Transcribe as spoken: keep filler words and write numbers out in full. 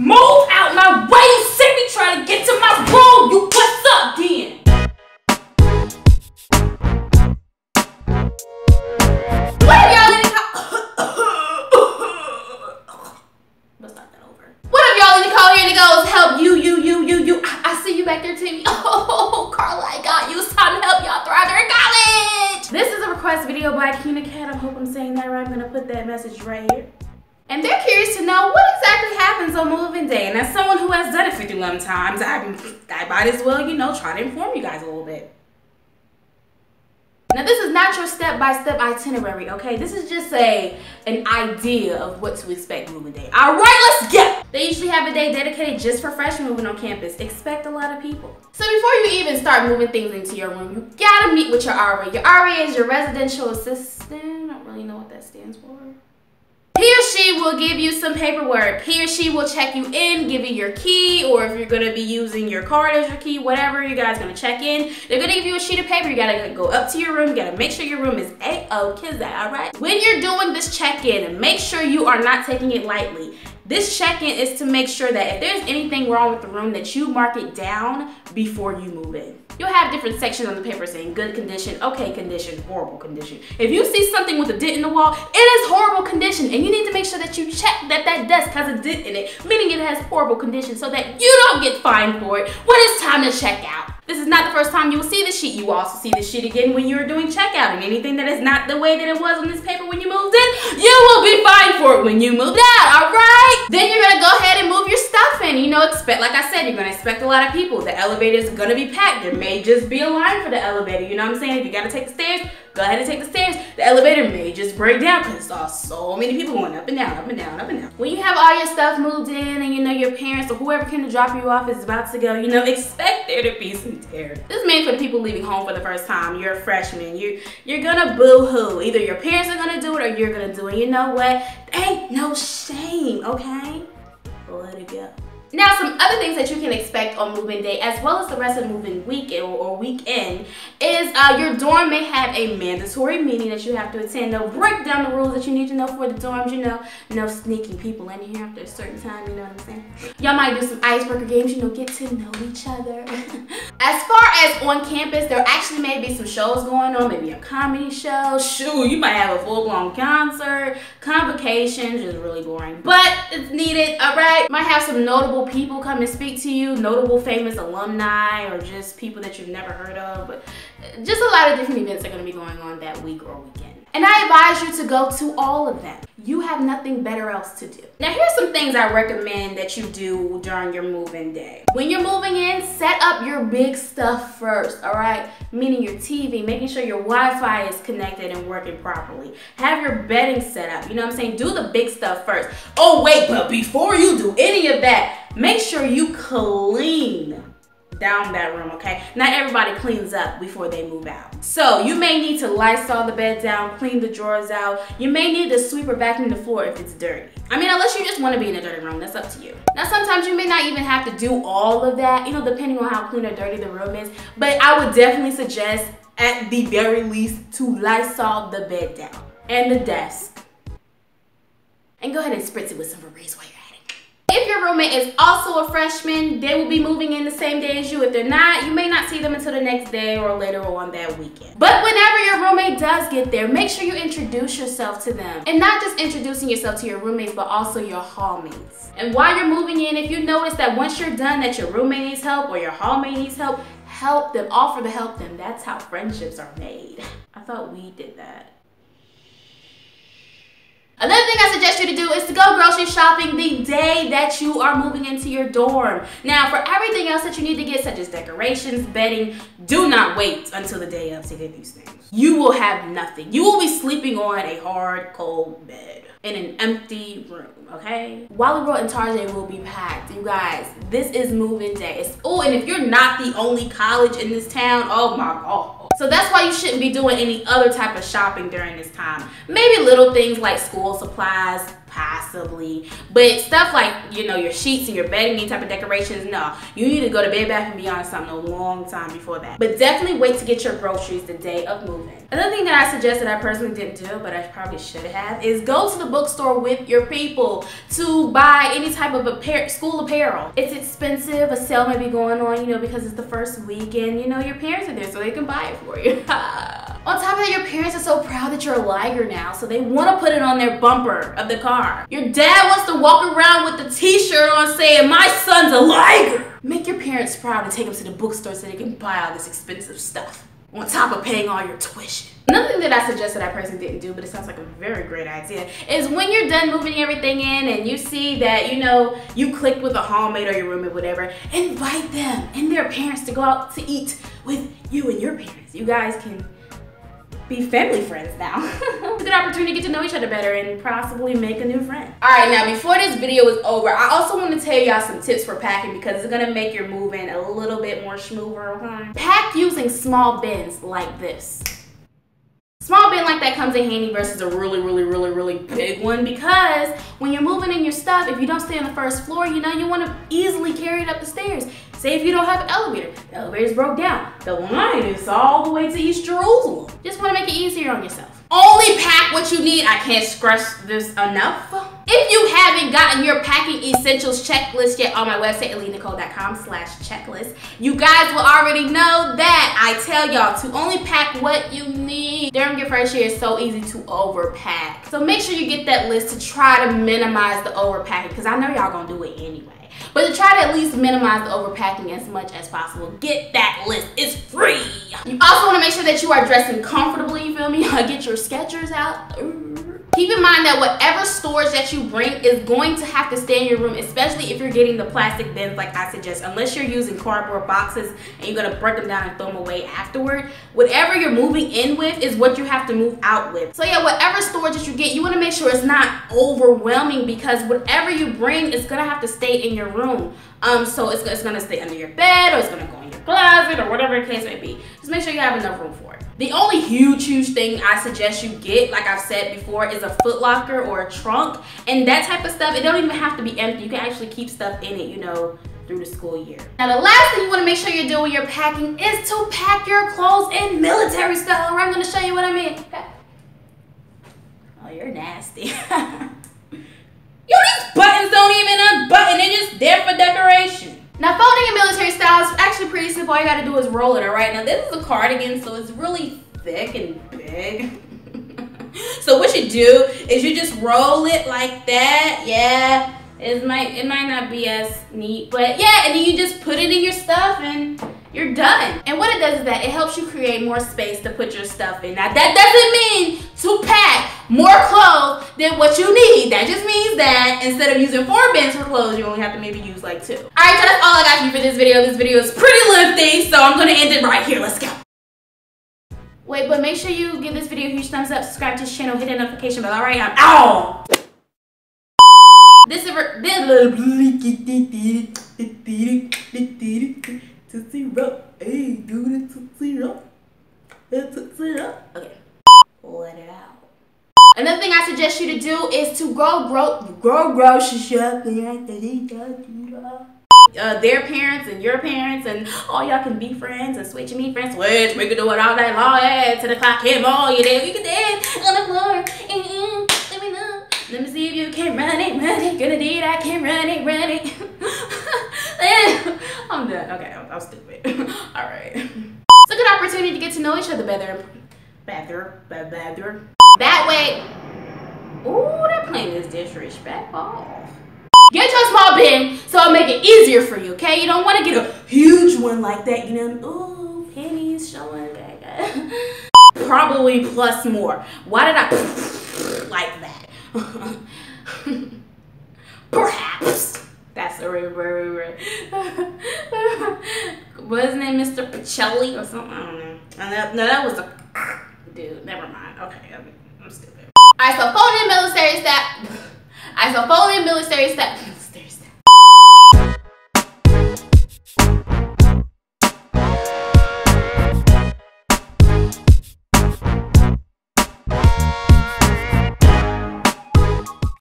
Move out my way, you see me trying to get to my room. You what's up then? What if y'all in the car? Let's start that over. What if y'all in the car here to go help you, you, you, you, you? I, I see you back there, Timmy. Oh, Carla, I got you. It's time to help y'all thrive during college. This is a request video by Keena Cat. I hope I'm saying that right. I'm gonna put that message right here. And they're curious to know what exactly happens on moving day. And as someone who has done it fifty-one times, I, I might as well, you know, try to inform you guys a little bit. Now, this is not your step-by-step itinerary, okay? This is just a an idea of what to expect moving day. All right, let's go! They usually have a day dedicated just for freshmen moving on campus. Expect a lot of people. So before you even start moving things into your room, you gotta meet with your R A. Your R A is your residential assistant. I don't really know what that stands for. He or she will give you some paperwork. He or she will check you in, give you your key, or if you're gonna be using your card as your key, whatever, you guys gonna check in. They're gonna give you a sheet of paper. You gotta go up to your room. You gotta make sure your room is A-okay, is that all right? When you're doing this check-in, make sure you are not taking it lightly. This check-in is to make sure that if there's anything wrong with the room, that you mark it down before you move in. You'll have different sections on the paper saying good condition, okay condition, horrible condition. If you see something with a dent in the wall, it is horrible condition, and you need to make sure that you check that that desk has a dent in it, meaning it has horrible condition, so that you don't get fined for it when it's time to check out. This is not the first time you will see this sheet. You will also see this sheet again when you're doing checkout, and anything that is not the way that it was on this paper when you moved in, you will be fined for it when you moved out, all right? Then you're gonna go ahead and move your stuff in. You know, expect, like I said, you're gonna expect a lot of people. The elevator is gonna be packed. There may just be a line for the elevator, you know what I'm saying? If you gotta take the stairs, go ahead and take the stairs. The elevator may just break down because it's all so many people going up and down, up and down, up and down. When you have all your stuff moved in and you know your parents or whoever came to drop you off is about to go, you know, expect there to be some tear. This is mainly for the people leaving home for the first time. You're a freshman. You're, you're gonna boo-hoo. Either your parents are gonna do it or you're gonna do it. You know what? There ain't no shame, okay? Let it go. Now, some other things that you can expect on move-in day, as well as the rest of move-in week or weekend, is uh, your dorm may have a mandatory meeting that you have to attend. They'll break down the rules that you need to know for the dorms, you know, no sneaking people in here after a certain time, you know what I'm saying? Y'all might do some icebreaker games, you know, get to know each other. As far as on campus, there actually may be some shows going on, maybe a comedy show, shoot, you might have a full-blown concert, convocation, which is really boring, but it's needed, all right? Might have some notable people come and speak to you, notable famous alumni or just people that you've never heard of, but just a lot of different events are going to be going on that week or weekend. And I advise you to go to all of them. You have nothing better else to do. Now here's some things I recommend that you do during your move-in day. When you're moving in, set up your big stuff first, all right? Meaning your T V, making sure your Wi-Fi is connected and working properly. Have your bedding set up, you know what I'm saying? Do the big stuff first. Oh wait, but before you do any of that, make sure you clean down that room, okay? Not everybody cleans up before they move out. So you may need to Lysol the bed down, clean the drawers out. You may need to sweep or vacuum the floor if it's dirty. I mean, unless you just want to be in a dirty room, that's up to you. Now, sometimes you may not even have to do all of that, you know, depending on how clean or dirty the room is, but I would definitely suggest, at the very least, to Lysol the bed down and the desk. And go ahead and spritz it with some Febreze while you're at it. If your roommate is also a freshman, they will be moving in the same day as you. If they're not, you may not see them until the next day or later on that weekend. But whenever your roommate does get there, make sure you introduce yourself to them. And not just introducing yourself to your roommates, but also your hallmates. And while you're moving in, if you notice that once you're done that your roommate needs help or your hallmate needs help, help them, offer to help them. That's how friendships are made. I thought we did that. Another thing I suggest you to do is to go grocery shopping the day that you are moving into your dorm. Now, for everything else that you need to get, such as decorations, bedding, do not wait until the day of to get these things. You will have nothing. You will be sleeping on a hard, cold bed in an empty room, okay? Wally World and Target will be packed. You guys, this is move-in day. Oh, and if you're not the only college in this town, oh my God. So that's why you shouldn't be doing any other type of shopping during this time. Maybe little things like school supplies, possibly. But stuff like, you know, your sheets and your bedding, any type of decorations, no. You need to go to Bed Bath and Beyond something a long time before that. But definitely wait to get your groceries the day of moving. Another thing that I suggest that I personally didn't do, but I probably should have, is go to the bookstore with your people to buy any type of apparel, school apparel. It's expensive. A sale may be going on, you know, because it's the first weekend. You know, your parents are there, so they can buy it for you. On top of that, your parents are so proud that you're a Liger now, so they want to put it on their bumper of the car. Your dad wants to walk around with the t-shirt on saying, "My son's a Liger." Make your parents proud and take them to the bookstore so they can buy all this expensive stuff, on top of paying all your tuition. Another thing that I suggest that I personally didn't do, but it sounds like a very great idea, is when you're done moving everything in and you see that, you know, you clicked with a homemade or your roommate, whatever, invite them and their parents to go out to eat with you and your parents. You guys can be family friends now. It's a good opportunity to get to know each other better and possibly make a new friend. All right, now before this video is over, I also want to tell y'all some tips for packing because it's gonna make your move in a little bit more schmoover, huh? Pack using small bins like this. Small bin like that comes in handy versus a really, really, really, really big one because when you're moving in your stuff, if you don't stay on the first floor, you know, you want to easily carry it up the stairs. Say if you don't have an elevator, the elevator's broke down. The line is all the way to East Jerusalem. Just want to make it easier on yourself. Only pack what you need. I can't stress this enough. If you haven't gotten your packing essentials checklist yet on my website, aleighanicole dot com slash checklist, you guys will already know that I tell y'all to only pack what you need. During your first year, it's so easy to overpack. So make sure you get that list to try to minimize the overpacking because I know y'all gonna do it anyway. But to try to at least minimize the overpacking as much as possible, get that list. It's free. You also want to make sure that you are dressing comfortably, you feel me? Get your Skechers out. Keep in mind that whatever storage that you bring is going to have to stay in your room, especially if you're getting the plastic bins like I suggest, unless you're using cardboard boxes and you're gonna break them down and throw them away afterward. Whatever you're moving in with is what you have to move out with. So yeah, whatever storage that you get, you wanna make sure it's not overwhelming because whatever you bring is gonna have to stay in your room. Um, so it's, it's gonna stay under your bed or it's gonna go in your closet or whatever the case may be. Just make sure you have enough room for it. The only huge, huge thing I suggest you get, like I've said before, is a Foot Locker or a trunk. And that type of stuff, it don't even have to be empty. You can actually keep stuff in it, you know, through the school year. Now, the last thing you wanna make sure you're doing when you're packing is to pack your clothes in military style. Or I'm gonna show you what I mean. Oh, you're nasty. You these buttons don't even unbutton, they're just there for decoration. Now folding in military style is actually pretty simple. All you gotta do is roll it, all right? Now this is a cardigan, so it's really thick and big. So what you do is you just roll it like that, yeah. It might, it might not be as neat, but yeah, and then you just put it in your stuff and you're done. And what it does is that it helps you create more space to put your stuff in. Now that doesn't mean to pack more clothes than what you need. That just means that instead of using four bins for clothes, you only have to maybe use like two. All right, so that's all I got for you for this video. This video is pretty lengthy, so I'm gonna end it right here. Let's go. Wait, but make sure you give this video a huge thumbs up, subscribe to this channel, hit that notification bell. All right, I'm out. This is little Tootsie Roll. Hey, do the Tootsie Roll. The Tootsie Roll. Okay. Let it out. Another thing I suggest you to do is to go grow, grow grocery shopping. Uh, their parents and your parents and all y'all can be friends and switch and meet friends. Switch, we can do it all night long. Hey, to the clock, hit all you there. We can dance on the floor. Mm -mm, let me know. Let me see if you can run it, run it. Gonna do it, I can run it, run it. I'm done. Okay, I'm, I'm stupid. All right. It's a good opportunity to get to know each other better. Better, better, better. That way. Ooh, that plane is disrespectful. Get your small bin so I'll make it easier for you, okay? You don't want to get a huge one like that, you know? Ooh, panties showing. Probably plus more. Why did I like that? Perhaps. That's a rare, rare, rare. Wasn't it Mister Pacelli or something? I don't know. No, that was a dude. Never mind. Okay, I'm, I'm stupid. All right, so folding military style. I saw folding military style.